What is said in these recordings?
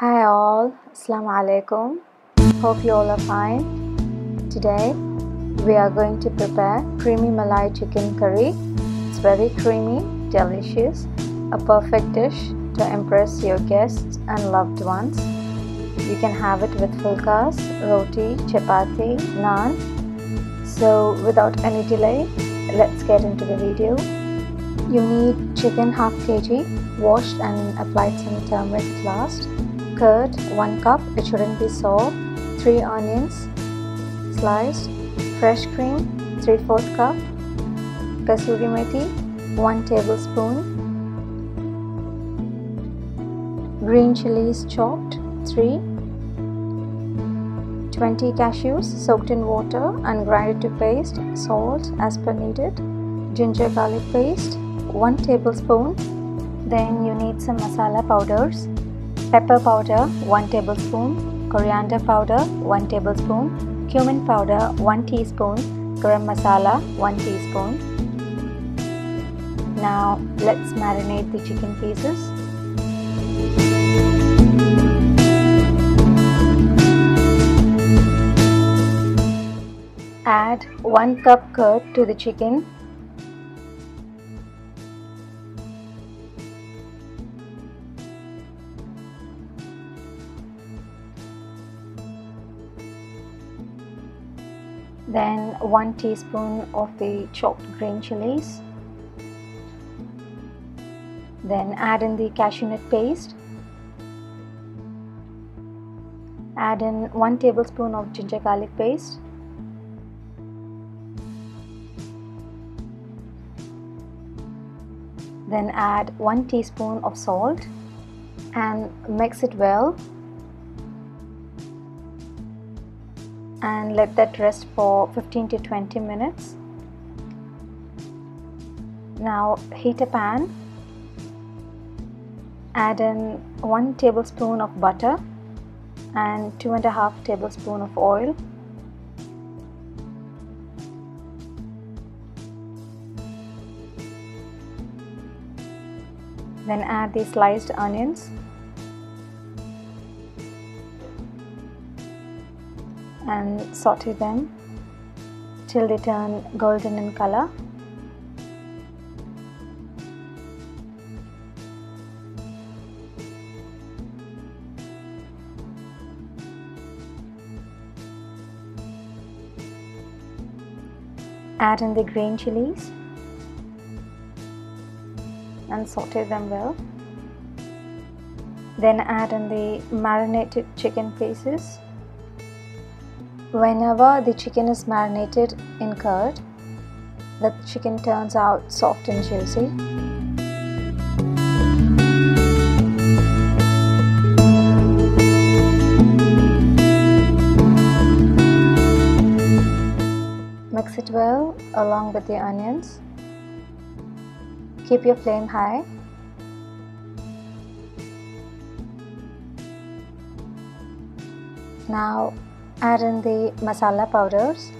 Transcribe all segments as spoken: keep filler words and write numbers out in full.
Hi all, Assalamu Alaikum. Hope you all are fine. Today we are going to prepare creamy Malai chicken curry. It's very creamy, delicious, a perfect dish to impress your guests and loved ones. You can have it with fulkas, roti, chapati, naan. So without any delay, let's get into the video. You need chicken half kilogram, washed and applied some turmeric last. Curd one cup, it shouldn't be sour. Three onions sliced. Fresh cream three fourth cup. Kasuri methi one tablespoon. Green chilies chopped three. Twenty cashews soaked in water and grinded to paste. Salt as per needed. Ginger garlic paste one tablespoon. Then you need some masala powders. Pepper powder one tablespoon, coriander powder one tablespoon, cumin powder one teaspoon, garam masala one teaspoon. Now let's marinate the chicken pieces. Add one cup curd to the chicken. Then one teaspoon of the chopped green chilies. Then add in the cashew nut paste. Add in one tablespoon of ginger garlic paste. Then add one teaspoon of salt and mix it well. And let that rest for fifteen to twenty minutes. Now heat a pan. Add in one tablespoon of butter and two and a half tablespoon of oil. Then add the sliced onions and saute them till they turn golden in color. Add in the green chilies and saute them well. Then add in the marinated chicken pieces. Whenever the chicken is marinated in curd, the chicken turns out soft and juicy. Mix it well along with the onions. Keep your flame high. Now add in the masala powders.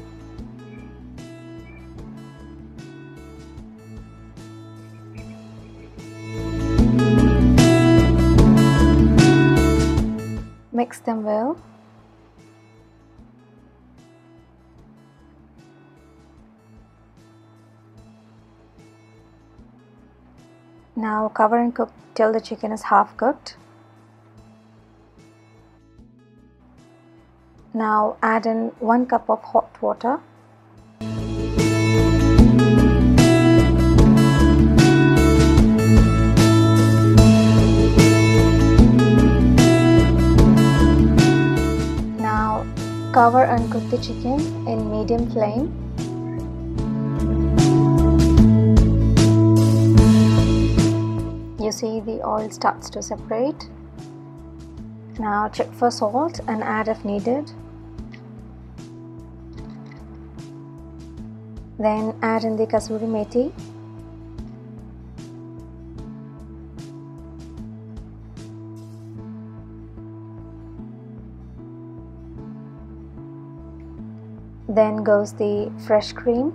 Mix them well. Now cover and cook till the chicken is half cooked. Now add in one cup of hot water. Now cover and cook the chicken in medium flame. You see the oil starts to separate. Now check for salt and add if needed. Then add in the kasuri methi. Then goes the fresh cream.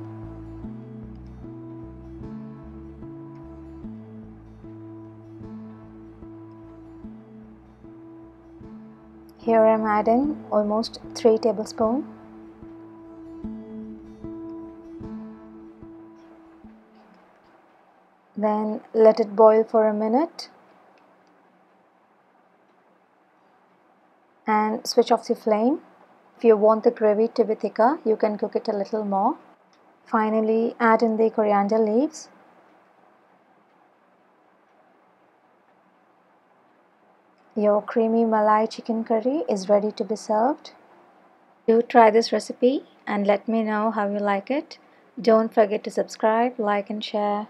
Here I am adding almost three tablespoons. Then let it boil for a minute and switch off the flame. If you want the gravy to be thicker, you can cook it a little more. Finally, add in the coriander leaves. Your creamy Malai chicken curry is ready to be served. Do try this recipe and let me know how you like it. Don't forget to subscribe, like and share.